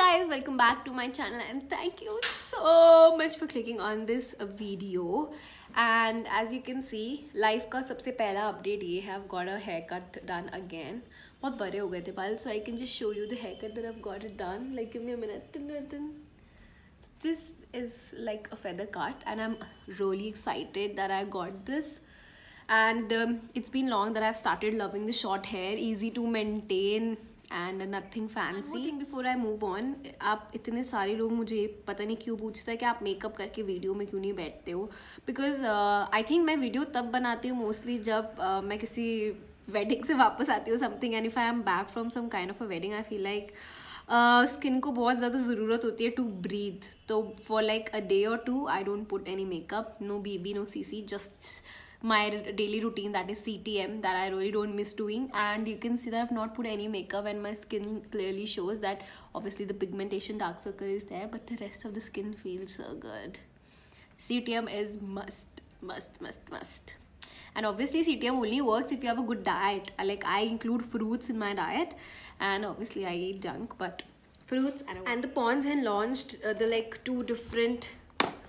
guys, welcome back to my channel and thank you so much for clicking on this video. And as you can see, life ka sabse pehla update ye hai, I've got a haircut done again. Bahut bade ho gaye the baal, so I can just show you the haircut that I've got it done. Like, give me a minute. So this is like a feather cut and I'm really excited that I got this. And it's been long that I've started loving the short hair, easy to maintain and nothing fancy. One thing before I move on, आप इतने सारे लोग मुझे पता नहीं क्यों पूछता है कि आप मेकअप करके वीडियो में क्यों नहीं बैठते हो, because I think मैं वीडियो तब बनाती हूँ mostly जब मैं किसी वेडिंग से वापस आती हूँ something, and if I am back from some kind of a wedding I feel like skin को बहुत ज़्यादा ज़रूरत होती है टू ब्रीथ. तो for like a day or two I don't put any makeup, no BB, no CC, just my daily routine, that is CTM, that I really don't miss doing. And you can see that I've not put any makeup and my skin clearly shows that. Obviously the pigmentation, dark circle is there, but the rest of the skin feels so good. CTM is must. And obviously CTM only works if you have a good diet. Like, I include fruits in my diet and obviously I eat junk, but fruits. And the Pond's had launched the like two different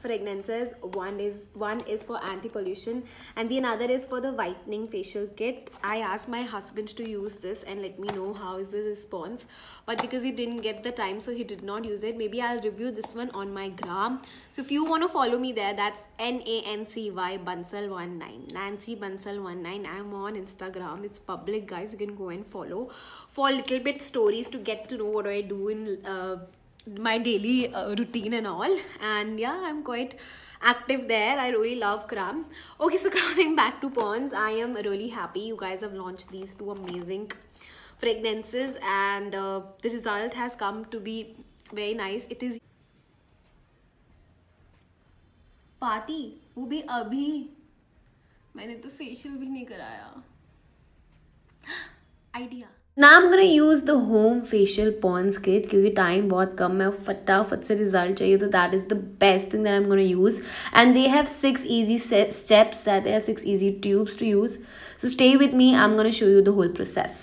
fragrances. One is for anti-pollution and the another is for the whitening facial kit. I asked my husband to use this and let me know how is the response, but because he didn't get the time, so he did not use it. Maybe I'll review this one on my gram. So if you want to follow me there, that's nancy bansal19. I'm on Instagram, it's public guys, you can go and follow for little bit stories to get to know what do I do in my daily routine and all. And yeah, I'm quite active there. I really love Kram. Okay, so coming back to Pond's, I am really happy you guys have launched these two amazing fragrances and the result has come to be very nice. It is party wo bhi abhi maine to facial bhi nahi karaya idea. Now I'm gonna use the home facial Pond's kit because time बहुत कम है और फटाफट से result चाहिए, तो that is the best thing that I'm gonna use. And they have six easy tubes to use. So stay with me. I'm gonna show you the whole process.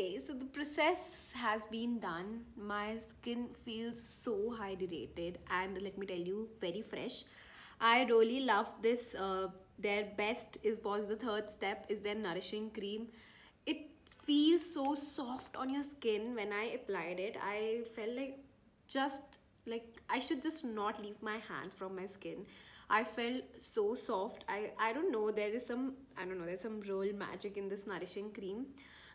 Okay, so the process has been done. My skin feels so hydrated and let me tell you, very fresh. I really love this. Their best was the third step, is their nourishing cream. It feels so soft on your skin. When I applied it, I felt like I should just not leave my hands from my skin. I felt so soft. I don't know, there is some, there's some real magic in this nourishing cream.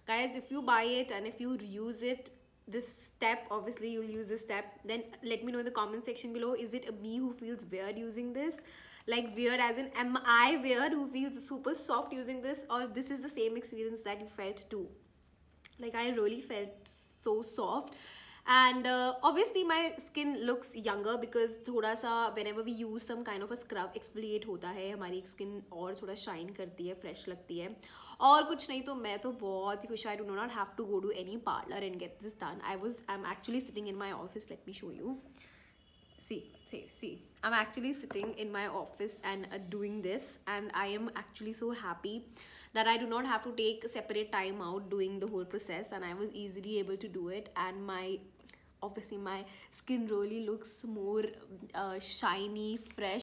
Guys, if you buy it and if you use it, this step, obviously you'll use this step, then let me know in the comment section below, is it me who feels weird using this? Like weird as in, am I weird who feels super soft using this, or this is the same experience that you felt too? Like I really felt so soft. And obviously my skin looks younger because thoda sa whenever we use some kind of a scrub, exfoliate hota hai, hamari skin aur thoda shine karti hai, fresh lagti hai. Aur kuch nahi to main to bahut hi khush, I do not have to go to any parlor and get this done. I'm actually sitting in my office. Let me show you. See. I'm actually sitting in my office and doing this, and I am actually so happy that I do not have to take separate time out doing the whole process, and I was easily able to do it. And obviously my skin really looks more shiny, fresh.